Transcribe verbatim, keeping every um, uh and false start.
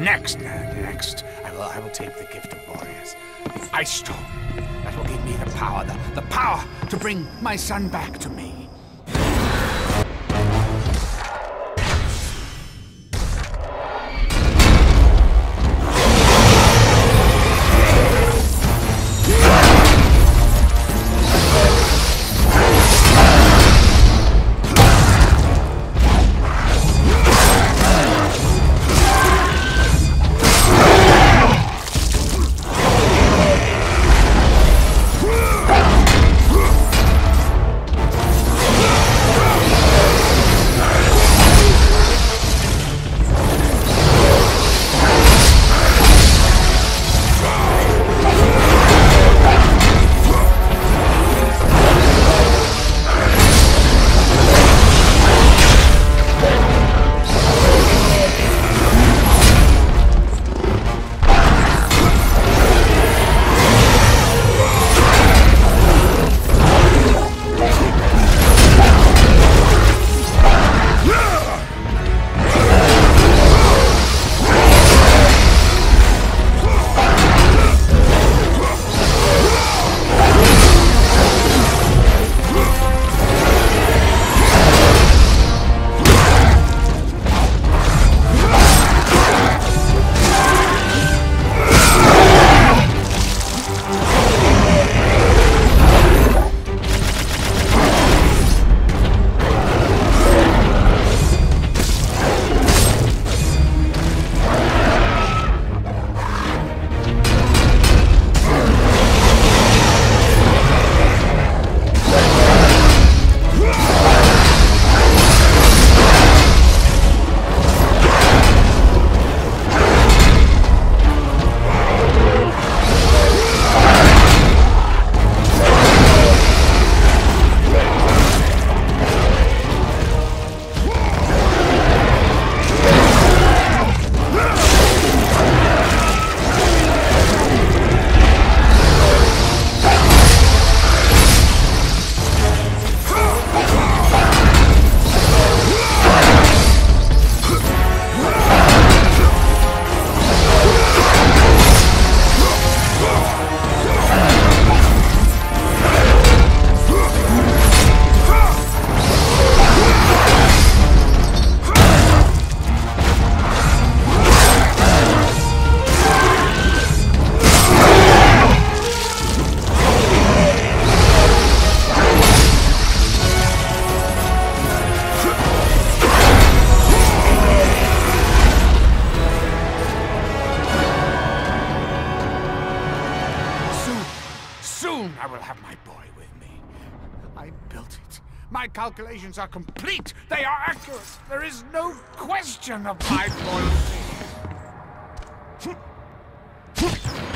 Next, uh, next, I will, I will take the gift of Boreas, the ice storm. That will give me the power, the, the power to bring my son back to me. Soon I will have my boy with me. I built it. My calculations are complete. They are accurate. There is no question of my loyalty.